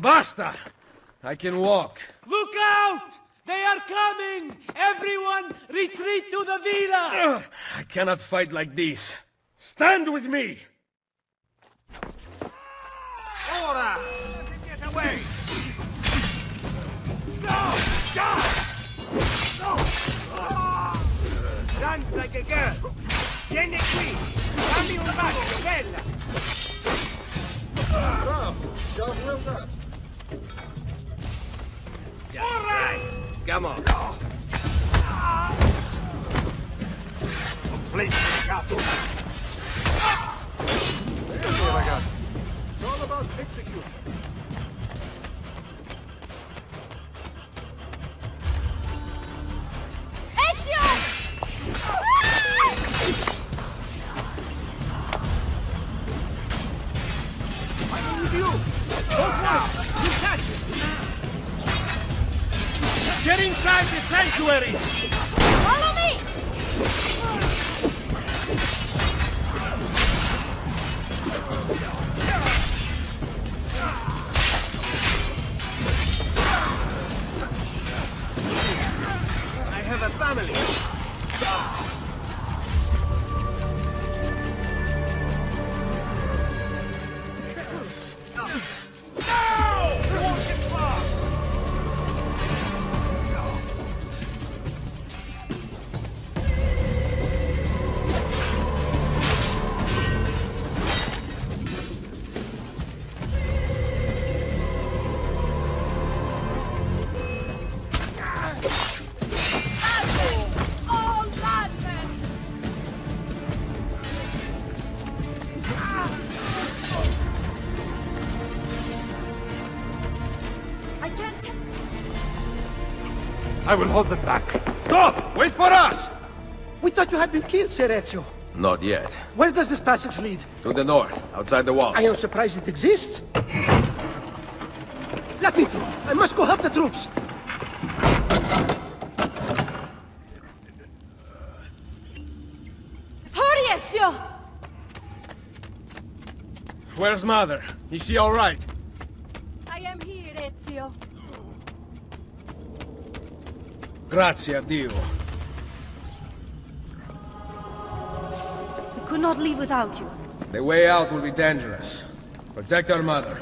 Basta! I can walk. Look out! They are coming! Everyone, retreat to the villa! I cannot fight like this. Stand with me! Ora! Get away! No! Dance! No! Dance like a girl! Vieni qui! Dammi un bacio, bella! Bravo! Well done! Yeah. All right! Come on! No. Complete! Here, ragazzi! It's all about execution! You! Don't worry! You catch it! Get inside the sanctuary! Follow me! I have a family! I will hold them back. Stop! Wait for us! We thought you had been killed, Sir Ezio. Not yet. Where does this passage lead? To the north, outside the walls. I am surprised it exists. Let me through. I must go help the troops. Hurry, Ezio! Where's Mother? Is she all right? I am here, Ezio. Grazie a Dio. We could not leave without you. The way out will be dangerous. Protect our mother.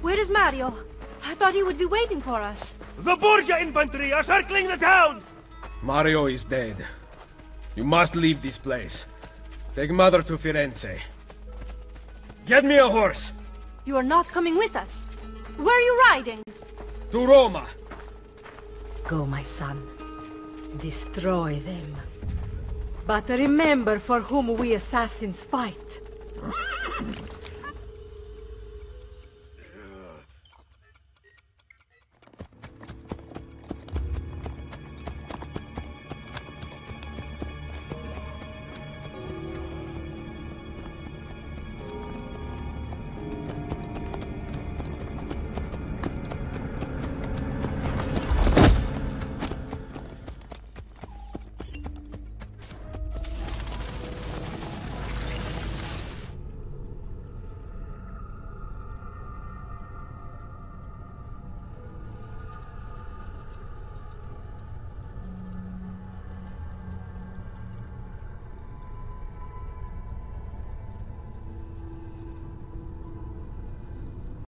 Where is Mario? I thought he would be waiting for us. The Borgia infantry are circling the town! Mario is dead. You must leave this place. Take Mother to Firenze. Get me a horse! You are not coming with us. Where are you riding? To Roma. Go, my son. Destroy them. But remember for whom we assassins fight.